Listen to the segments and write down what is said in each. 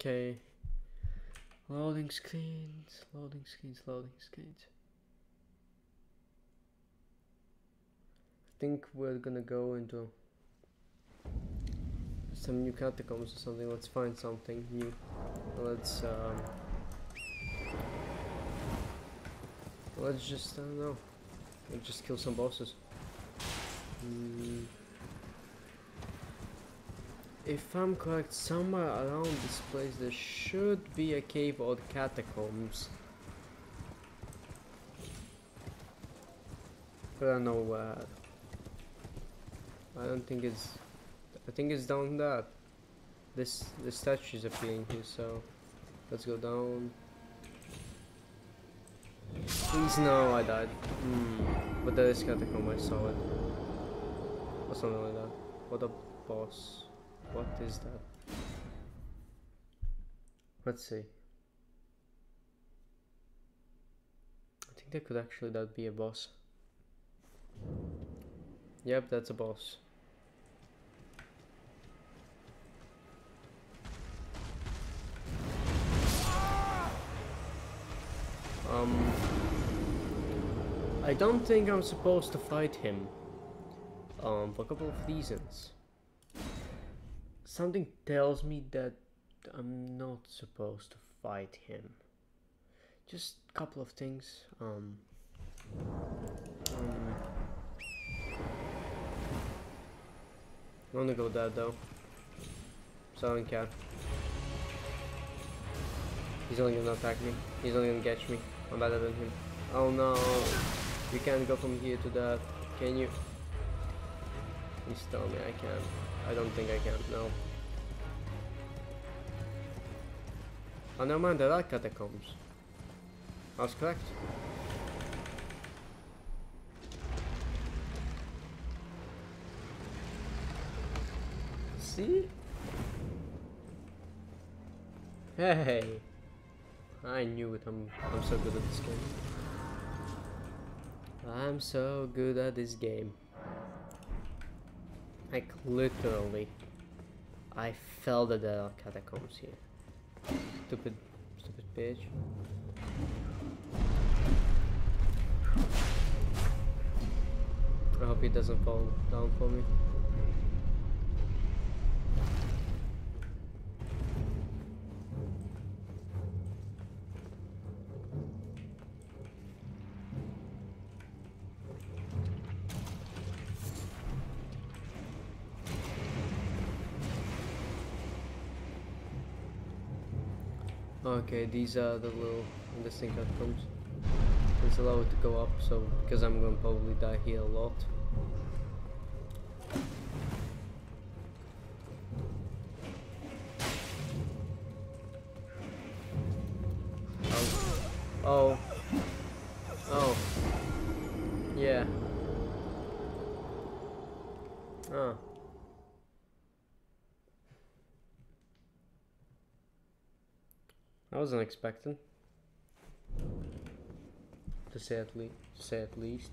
Okay. Loading screens, loading screens, loading screens. I think we're gonna go into some new catacombs or something. Let's find something new. Let's just, I don't know, let's just kill some bosses. If I'm correct, somewhere around this place there should be a cave or catacombs. But I don't know where. I don't think it's... I think it's down there. This statue is appearing here, so... Let's go down. Please no, I died. But there is catacomb, I saw it. Or something like that. What a boss. What is that? Let's see. I think that could actually that be a boss. Yep, that's a boss. I don't think I'm supposed to fight him. For a couple of reasons. Something tells me that I'm not supposed to fight him. Just a couple of things. I'm gonna go dead though. So I don't care. He's only gonna attack me. He's only gonna catch me. I'm better than him. Oh no. You can't go from here to that. Can you? Please tell me I can. I don't think I can, no. Oh, never mind, there are catacombs. I was correct. See? Hey! I knew it, I'm so good at this game. I'm so good at this game. Like, literally, I fell that there are catacombs here. Stupid bitch. I hope he doesn't fall down for me. Okay, these are the little interesting catacombs. It's allowed to go up, so because I'm gonna probably die here a lot. Oh, oh, yeah. Ah. I wasn't expecting to say at least. At least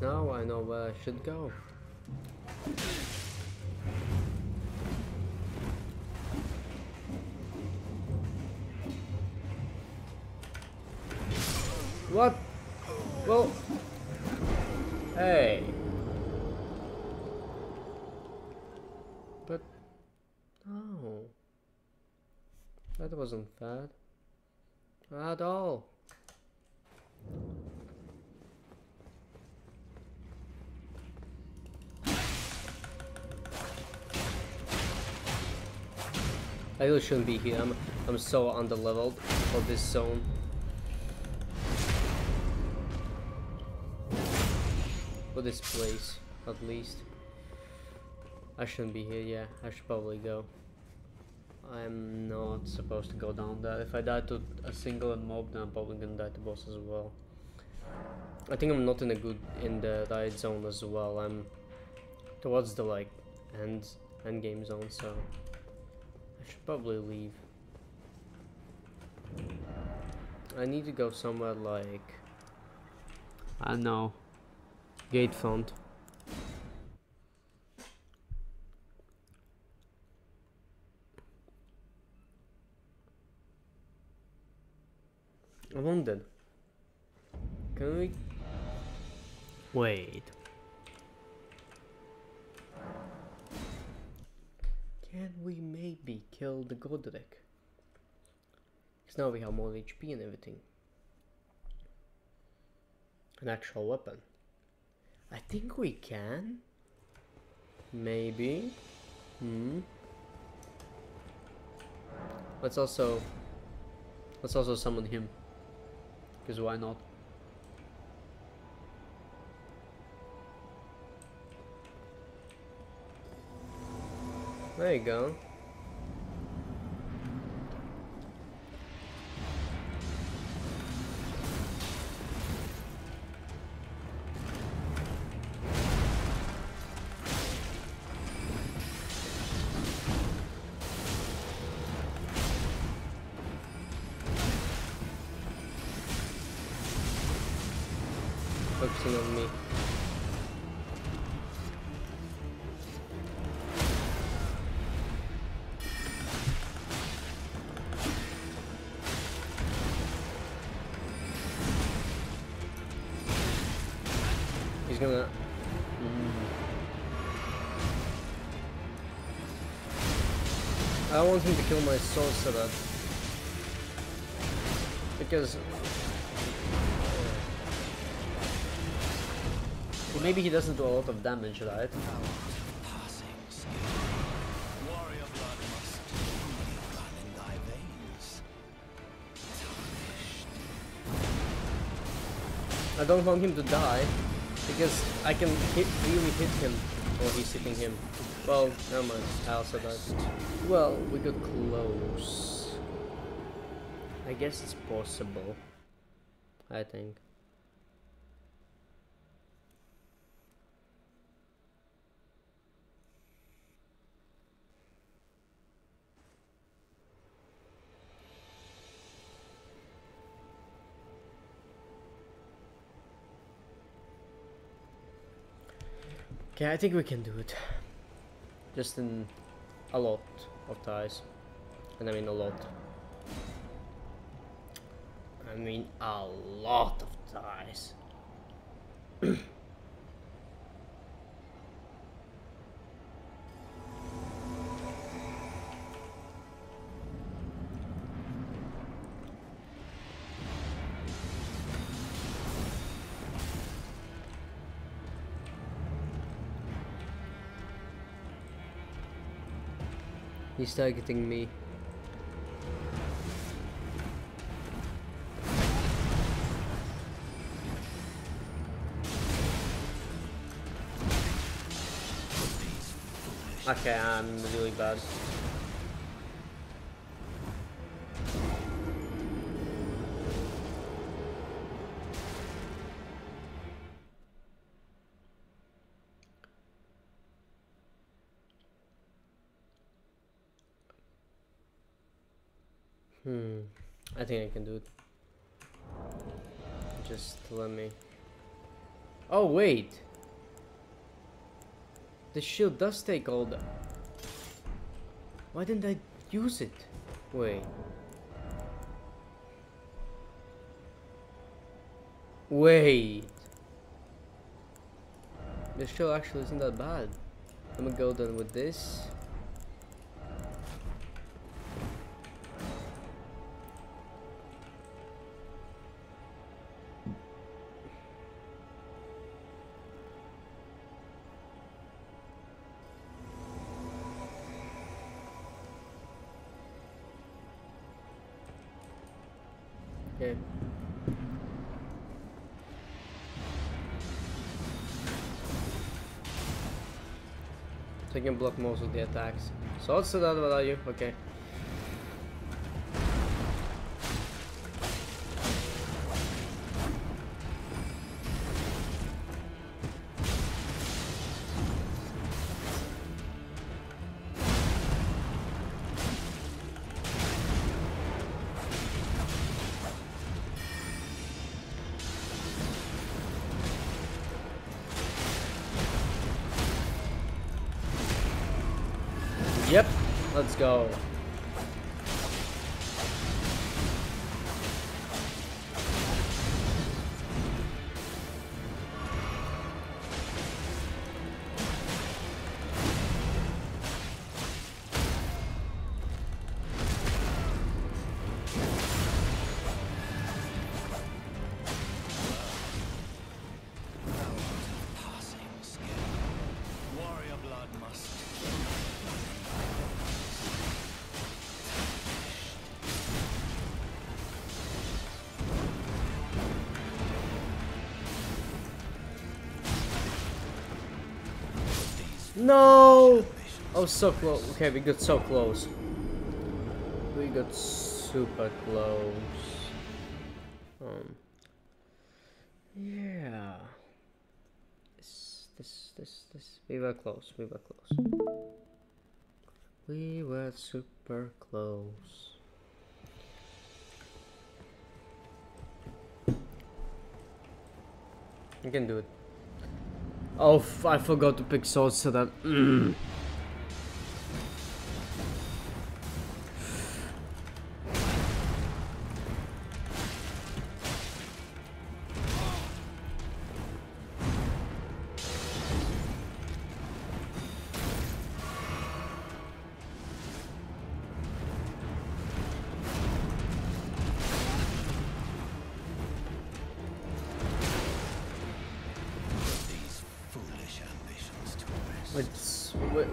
now I know where I should go. What? Well... Hey! But... No... That wasn't bad. At all! I really shouldn't be here, I'm so underleveled for this zone. This place, at least. I shouldn't be here, yeah. I should probably go. I'm not supposed to go down there. If I die to a single mob, then I'm probably gonna die to boss as well. I think I'm not in the right zone as well. I'm towards the end game zone, so I should probably leave. I need to go somewhere like... I don't know. Gatefront. I wondered. Can we... Wait. Can we maybe kill the Godrick? Because now we have more HP and everything. An actual weapon. I think we can. Maybe. Let's also summon him. Because why not? There you go. Focusing on me. He's gonna... I want him to kill my sorcerer. Because... maybe he doesn't do a lot of damage, right? I don't want him to die, because I can really hit him, or he's hitting him. Well, never mind, I also died. Well, we got close. I guess it's possible. I think. Okay, I think we can do it. Just in a lot of ties. And I mean a lot. I mean a lot of ties. He's targeting me. Okay, I'm really bad. I think I can do it. Just let me... Oh wait! The shield does take all the... Why didn't I use it? Wait. Wait! The shield actually isn't that bad. I'm gonna go done with this. Okay. So you can block most of the attacks. So what's that? What are you? Okay. Yep, let's go. No! Oh, so close. Okay, we got so close. We got super close. Yeah. This. We were close. We were close. We were super close. You can do it. Oh, I forgot to pick swords, so that.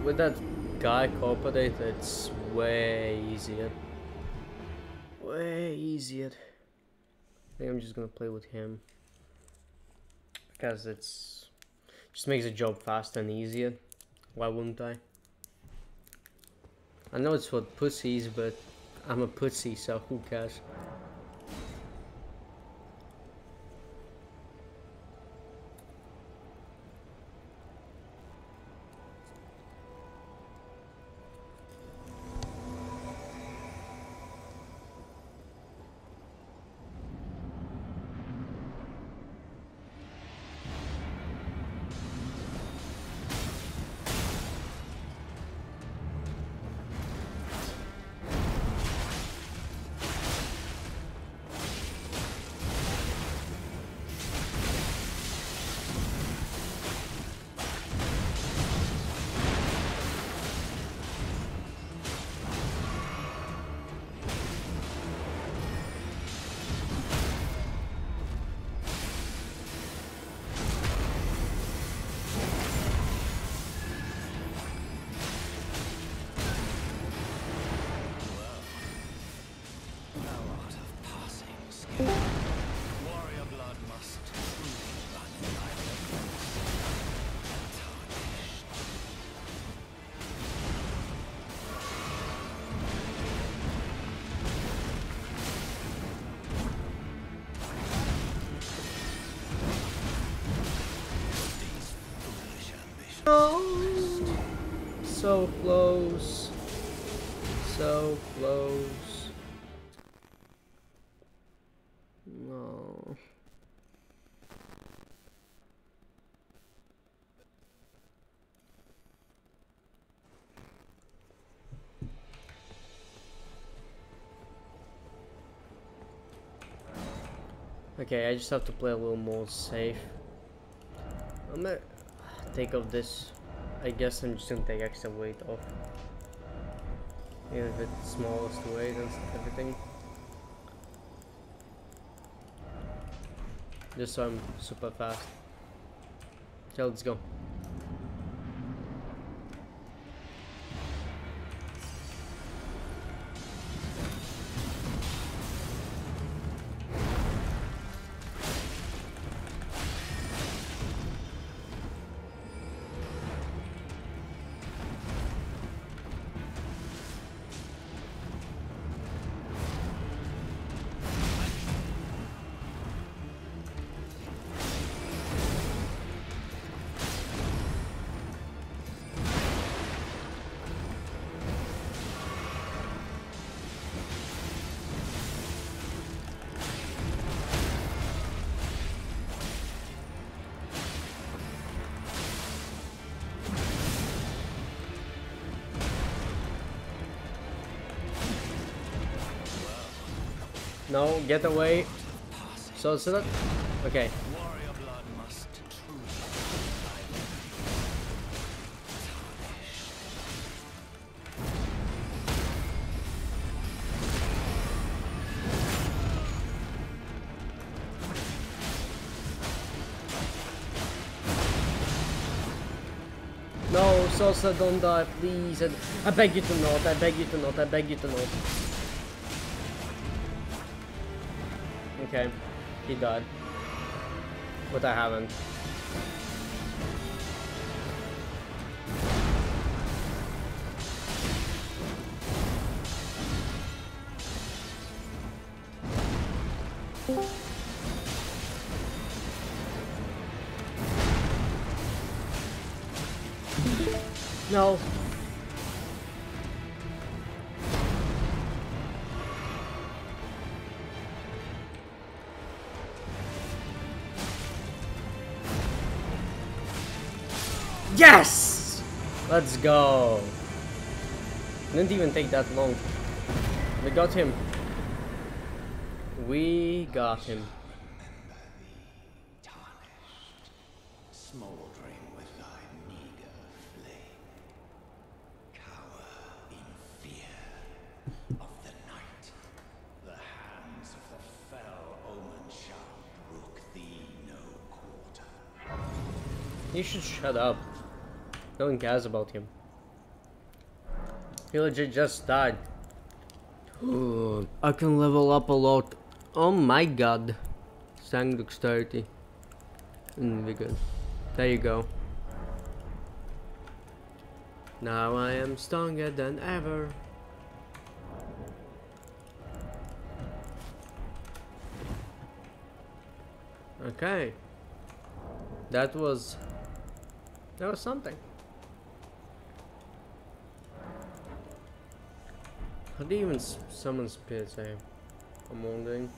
With that guy cooperated, it's way easier. Way easier. I think I'm just gonna play with him. Because it's just makes the job faster and easier. Why wouldn't I? I know it's for pussies, but I'm a pussy, so who cares? So close. So close. No. Okay, I just have to play a little more safe. I'm gonna take off this. I guess I'm just gonna take extra weight off. Even if it's smallest weight and everything. Just so I'm super fast. Okay, let's go. No, get away. So is that okay? No, Sosa, don't die, please. I beg you to not, I beg you to not, I beg you to not. Okay, he died. But I haven't. No. Yes! Let's go. Didn't even take that long. We got him. We got him. You should shut up. No one cares about him. He legit just died. Ooh, I can level up a lot. Oh my god. Sang dexterity. We're good. There you go. Now I am stronger than ever. Okay. That was something. How do you even summon spirits? I'm wondering.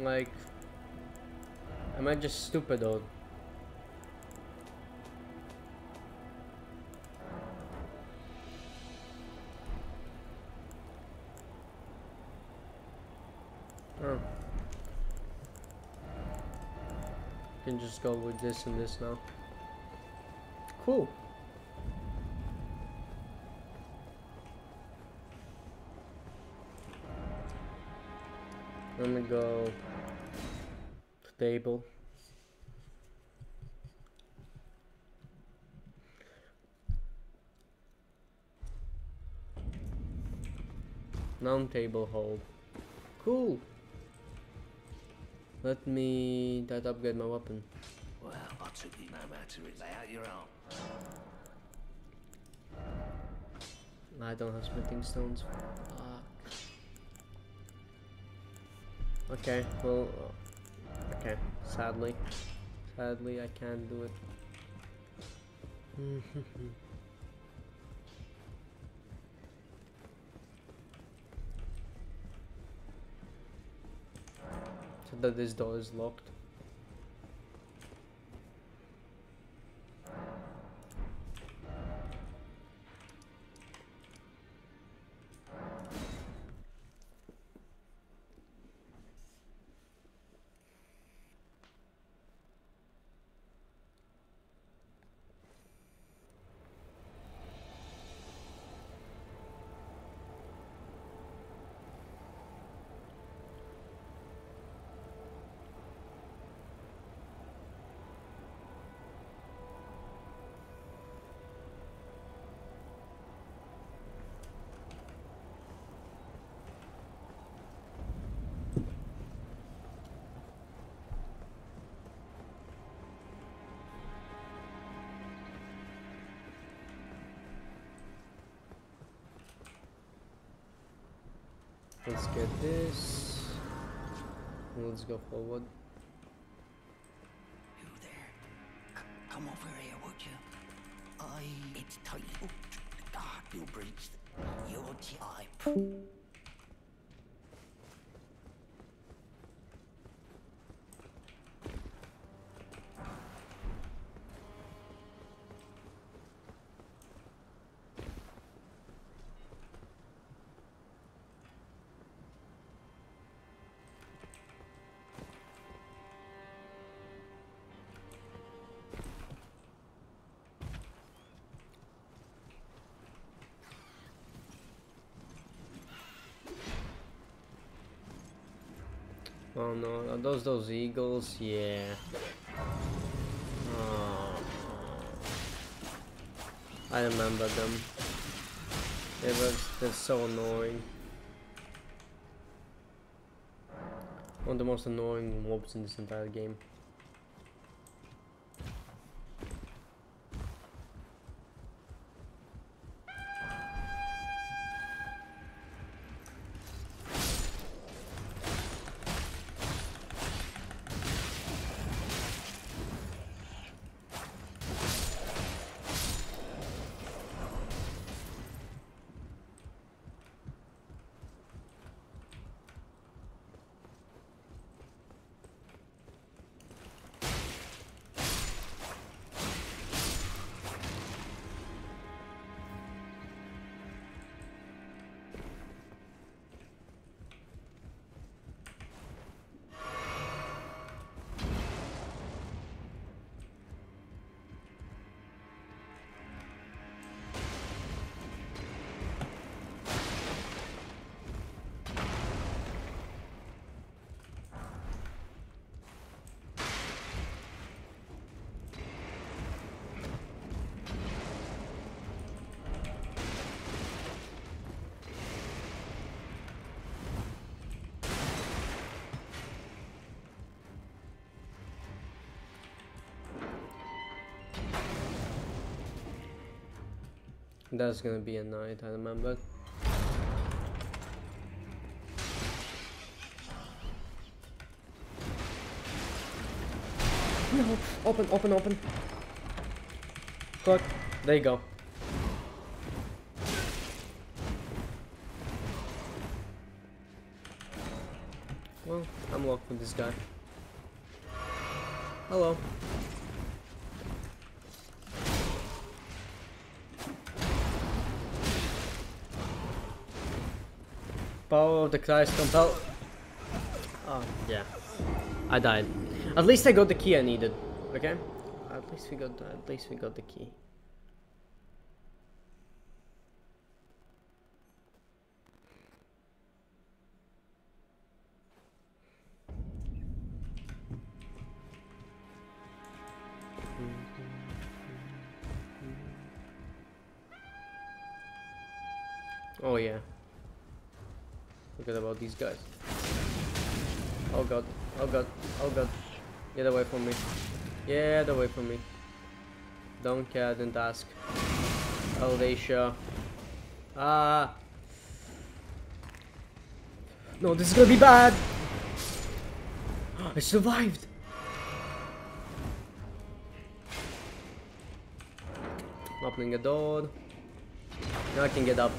Like, am I just stupid or? Oh. Can just go with this and this now. Cool. Let me go to the table. Non-table hold. Cool. Let me upgrade my weapon. Well, utterly no matter is out your arm. I don't have smithing stones. Okay, well, okay. Sadly, I can't do it. That this door is locked. Let's get this. Let's go forward. You there? Come over here, would you? It's tight. Oh, God, you breached your type. Oh no, are those eagles? Yeah. Oh. I remember them. They're so annoying. One of the most annoying mobs in this entire game. That's gonna be a night, I remember. No! Open, open, open! Cut! There you go. Well, I'm locked with this guy. Hello. Power of the Christ compel. Oh, yeah. I died. At least I got the key I needed. Okay? At least we got the key. Oh yeah. Forget about these guys. Oh god, oh god, oh god. Get away from me. Get away from me. Don't care, didn't ask. Alicia. Ah. No, this is gonna be bad. I survived. Opening a door. Now I can get up.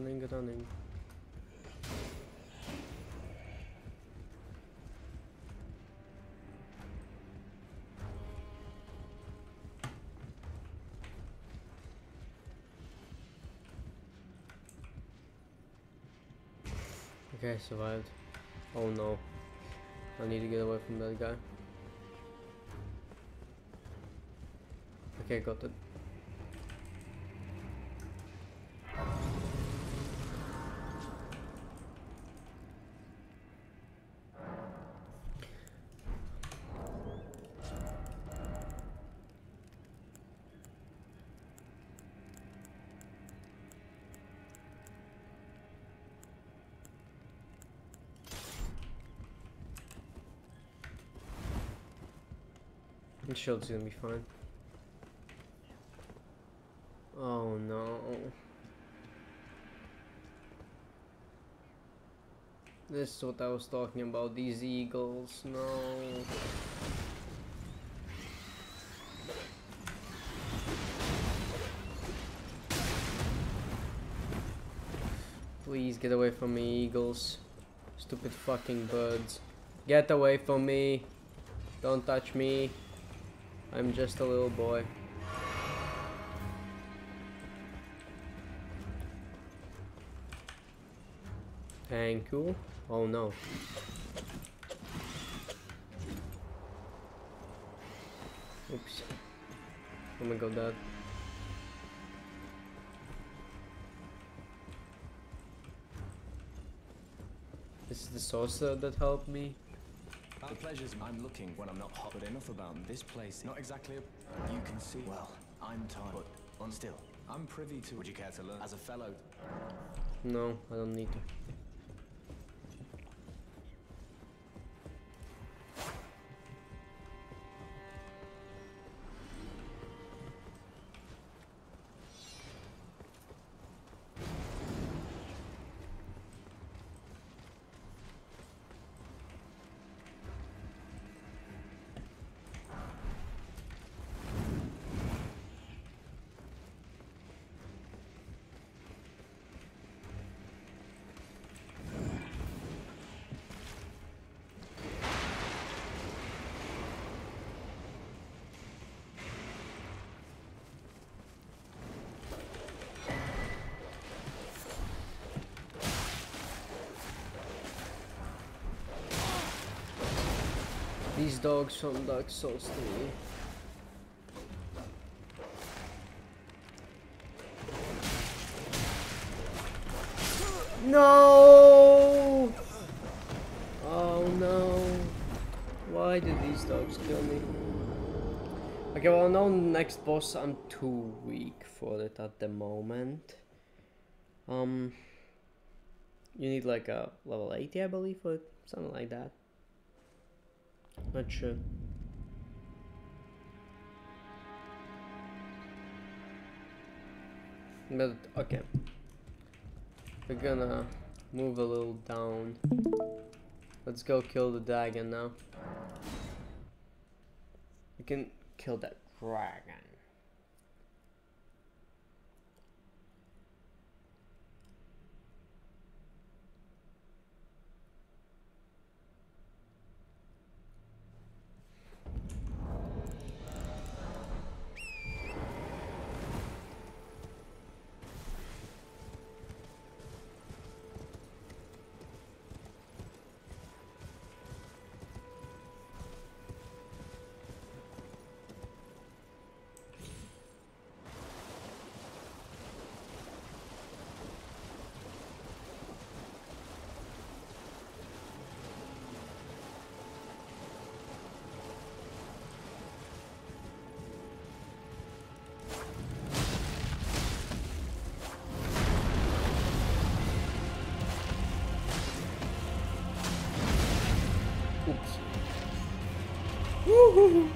Running. Okay, I survived. Oh no. I need to get away from that guy. Okay, got it. The shield's gonna be fine. Oh no. This is what I was talking about, these eagles, no. Please get away from me, eagles. Stupid fucking birds. Get away from me. Don't touch me. I'm just a little boy. Thank you. Oh no. Oops. Oh my god, that. This is the sorcerer that helped me. Our pleasures. I'm looking when I'm not hot, but enough about this place. Not exactly a... You can see. Well, I'm tired, but on still. I'm privy to... Would you care to learn as a fellow? No, I don't need to. These dogs from Dark Souls 3. No! Oh no. Why did these dogs kill me? Okay, well, no next boss. I'm too weak for it at the moment. You need like a level 80, I believe, or something like that. Not sure. But okay, we're gonna move a little down. Let's go kill the dragon now. We can kill that dragon. Woohoo!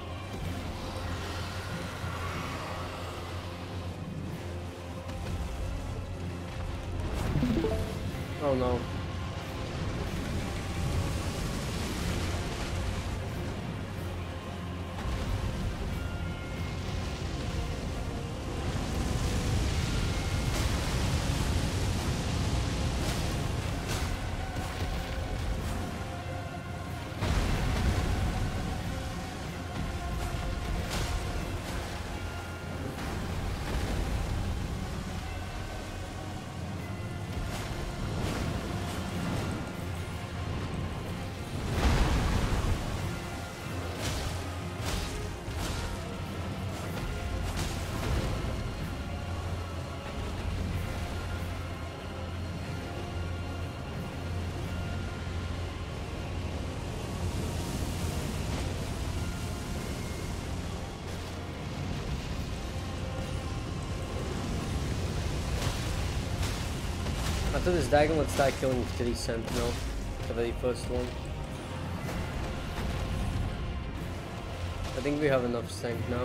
Oh no. After this diagonal, let's start killing the sentinel for the first one. I think we have enough strength now.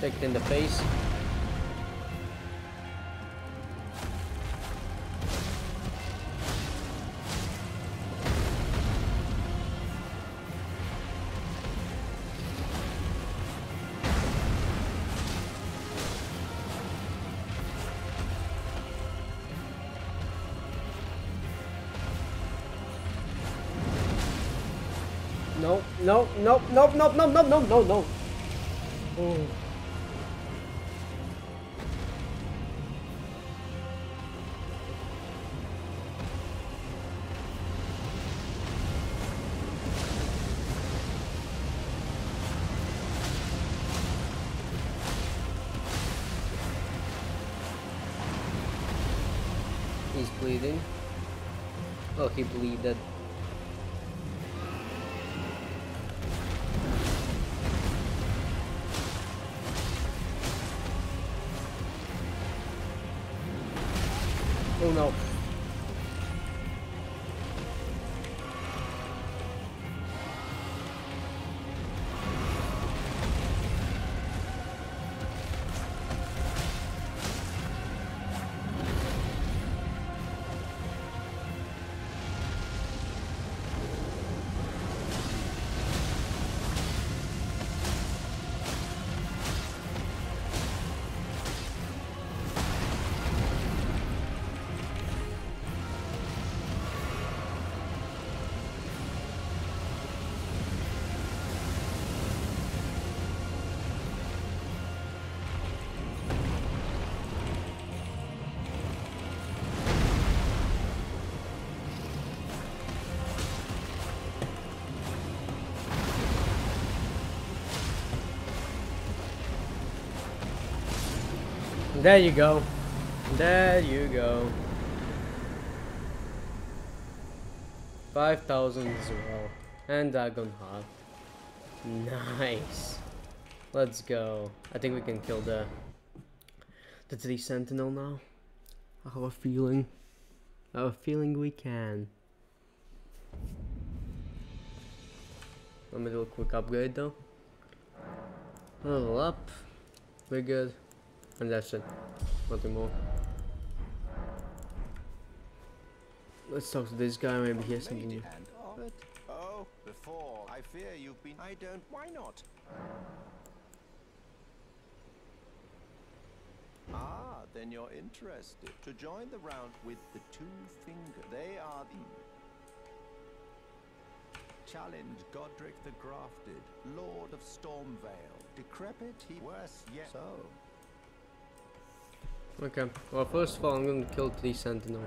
Kicked in the face. No, no, no, no, no, no, no, no, no, no. Oh. He's bleeding. Oh, he bleeded. Oh no. There you go. There you go. 5,000 as well. And Dagon Heart. Nice. Let's go. I think we can kill the 3 Sentinel now. I have a feeling. I have a feeling we can. Let me do a quick upgrade though. Level up. We're good. And that's it. Nothing more. Let's talk to this guy. Maybe he has something new. Oh, before I fear you've been. I don't. Why not? Ah, then you're interested to join the round with the 2 fingers. They are the challenge. Godrick the Grafted, Lord of Stormveil, decrepit. He worse yet. So. Okay, well first of all I'm going to kill 3 Sentinel.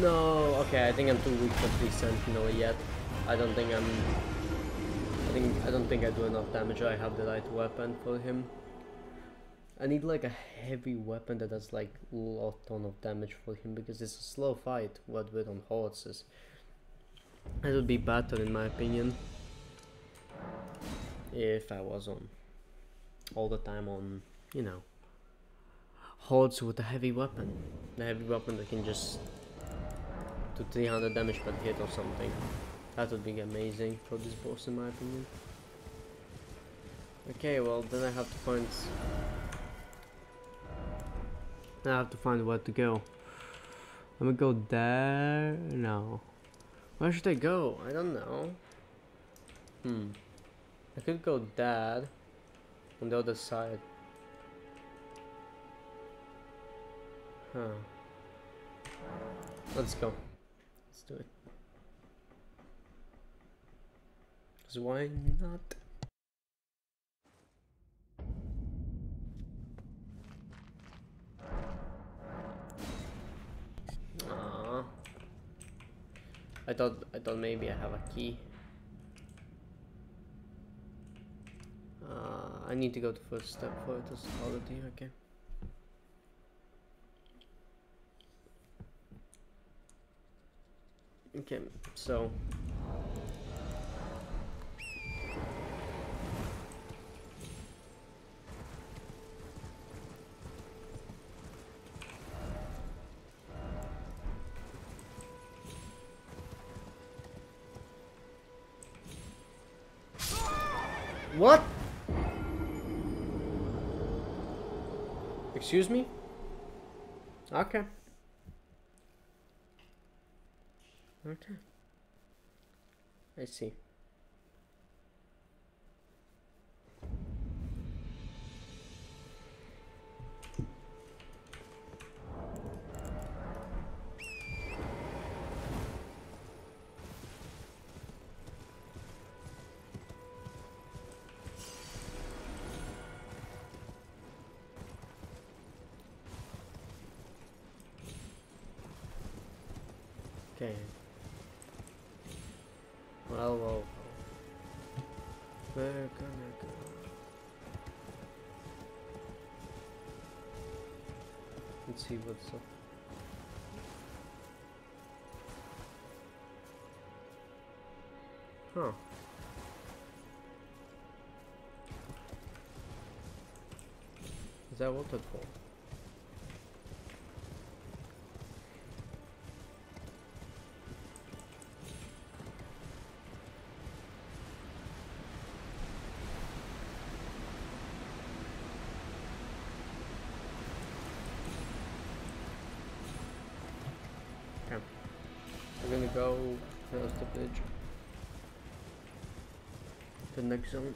No, okay, I think I'm too weak for the sentinel yet. I don't think I do enough damage, or I have the right weapon for him. I need like a heavy weapon that does like a lot ton of damage for him, because it's a slow fight what we're on horses. It would be better in my opinion if I was on all the time on, you know, hordes with a heavy weapon. The heavy weapon that can just do 300 damage per hit or something. That would be amazing for this boss in my opinion. Okay, well then I have to find... I have to find where to go. Let me go there... no. Where should I go? I don't know. I could go there. On the other side. Huh. Let's go. Let's do it. Cause why not? I thought maybe I have a key. I need to go to first step for it to solve it. Okay. Okay, so what? Excuse me? Okay. Okay. I see. Okay. Well, well, we're gonna go. Let's see what's up. Huh. Is that waterfall? We're gonna go across the bridge. The next zone.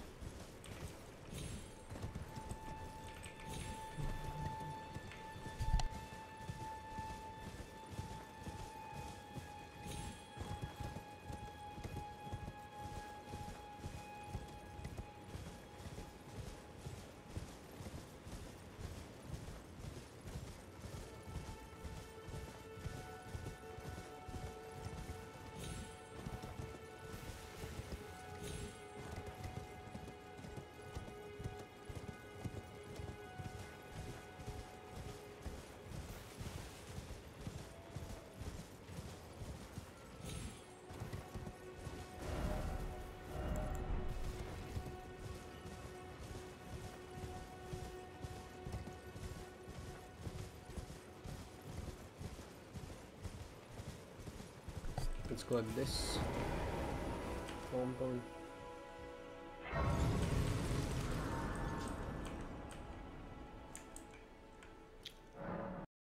Let's go like this. Boom, boom.